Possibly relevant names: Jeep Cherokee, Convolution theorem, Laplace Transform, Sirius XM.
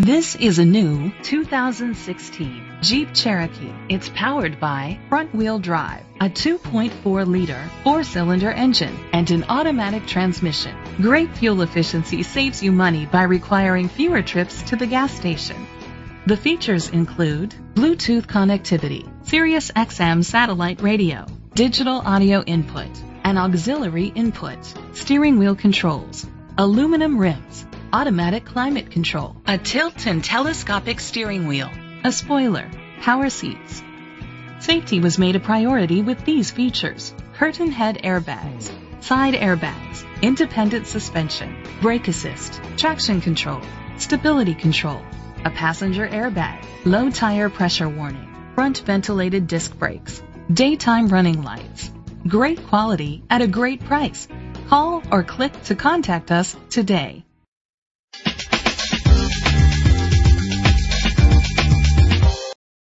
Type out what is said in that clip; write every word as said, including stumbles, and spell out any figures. This is a new two thousand sixteen Jeep Cherokee. It's powered by front-wheel drive, a two point four liter four-cylinder engine, and an automatic transmission. Great fuel efficiency saves you money by requiring fewer trips to the gas station. The features include Bluetooth connectivity, Sirius X M satellite radio, digital audio input, an auxiliary input, steering wheel controls, aluminum rims, automatic climate control, a tilt and telescopic steering wheel, a spoiler, power seats. Safety was made a priority with these features: curtain head airbags, side airbags, independent suspension, brake assist, traction control, stability control, a passenger airbag, low tire pressure warning, front ventilated disc brakes, daytime running lights. Great quality at a great price. Call or click to contact us today.